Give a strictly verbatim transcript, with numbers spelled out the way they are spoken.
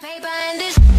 paper and this